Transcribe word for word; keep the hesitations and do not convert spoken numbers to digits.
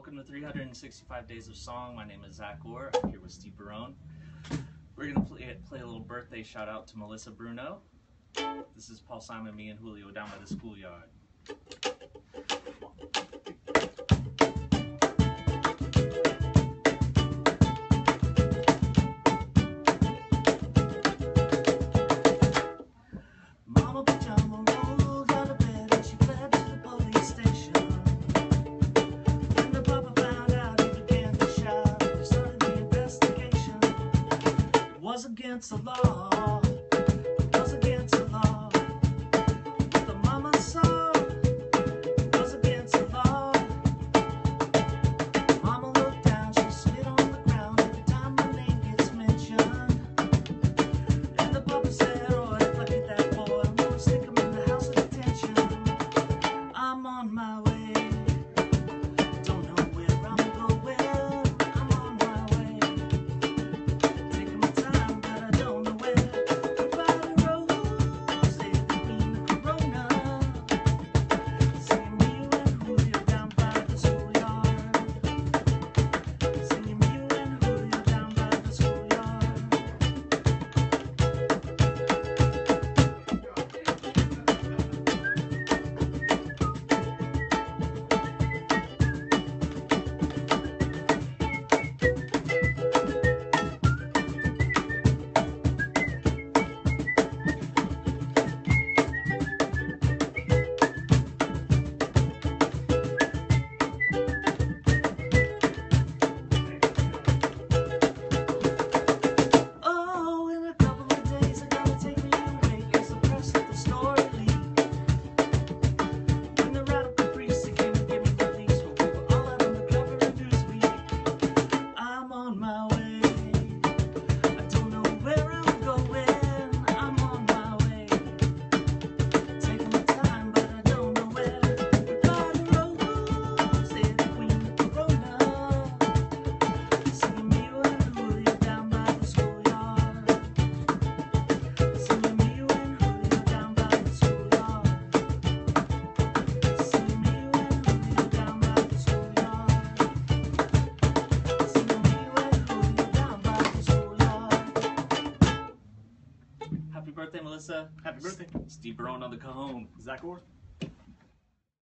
Welcome to three hundred sixty-five Days of Song. My name is Zack Orr. I'm here with Steve Barone. We're going to play, play a little birthday shout out to Melissa Bruno. This is Paul Simon, Me and Julio Down By The Schoolyard. It was against the law, it was against the law, but the mama saw it was against the law. Mama looked down, she spit on the ground every time my name gets mentioned. And the papa said, "Oh, if I get that boy, I'm gonna stick him in the house of detention." I'm on my way, don't know where I'm going, I'm on my way. Happy birthday, Melissa. Happy birthday. Steve Barone on the cajon. Zack Orr.